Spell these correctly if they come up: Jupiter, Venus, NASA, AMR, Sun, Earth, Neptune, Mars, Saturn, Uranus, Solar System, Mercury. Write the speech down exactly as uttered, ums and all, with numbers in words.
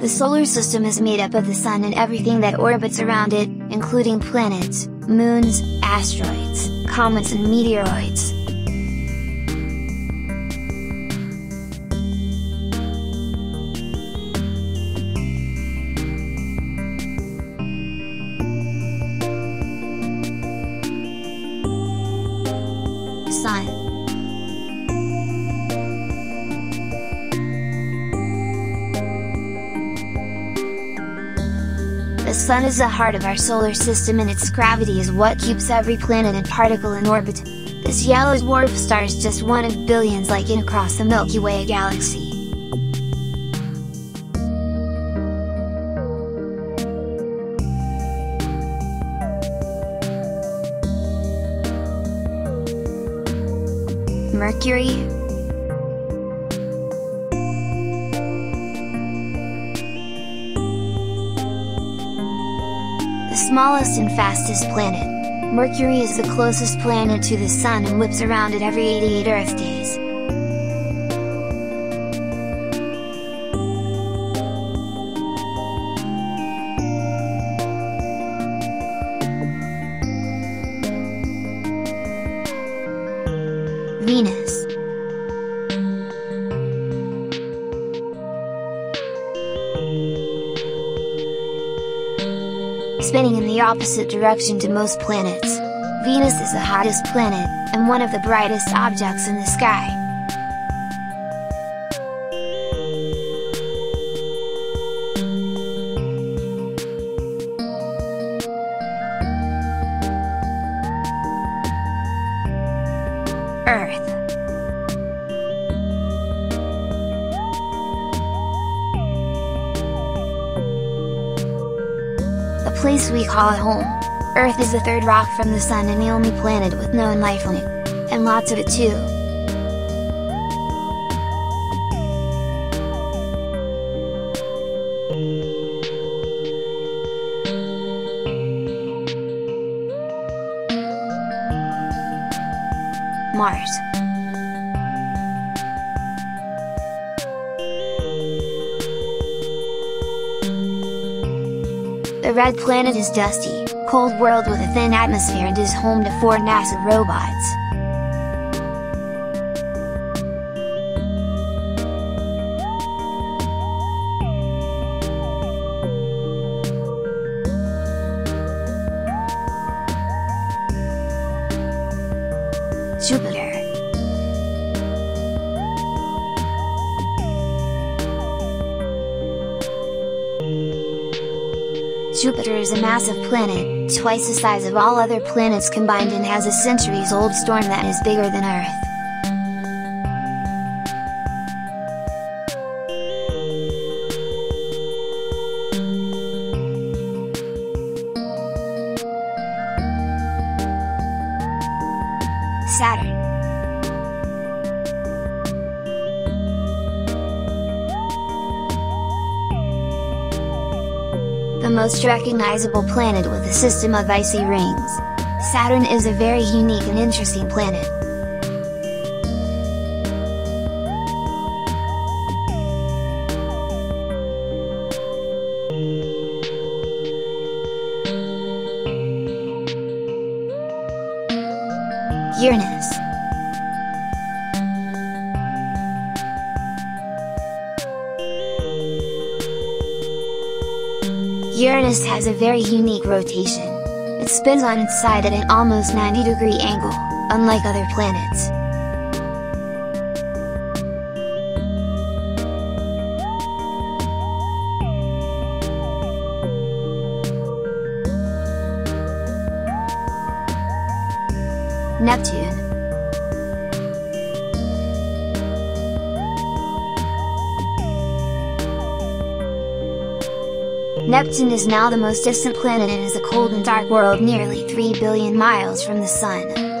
The solar system is made up of the Sun and everything that orbits around it, including planets, moons, asteroids, comets and meteoroids. Sun. The Sun is the heart of our solar system, and its gravity is what keeps every planet and particle in orbit. This yellow dwarf star is just one of billions like it across the Milky Way galaxy. Mercury. The smallest and fastest planet, Mercury is the closest planet to the Sun and whips around it every eighty-eight Earth days. Venus. Spinning in the opposite direction to most planets, Venus is the hottest planet, and one of the brightest objects in the sky. Earth. The place we call home. Earth is the third rock from the Sun and the only planet with known life on it, and lots of it too. Mars. The red planet is dusty, cold world with a thin atmosphere and is home to four NASA robots. Jupiter. Jupiter is a massive planet, twice the size of all other planets combined, and has a centuries-old storm that is bigger than Earth. Saturn. The most recognizable planet with a system of icy rings, Saturn is a very unique and interesting planet. Uranus. Uranus has a very unique rotation. It spins on its side at an almost ninety degree angle, unlike other planets. Neptune. Neptune is now the most distant planet and is a cold and dark world nearly three billion miles from the Sun.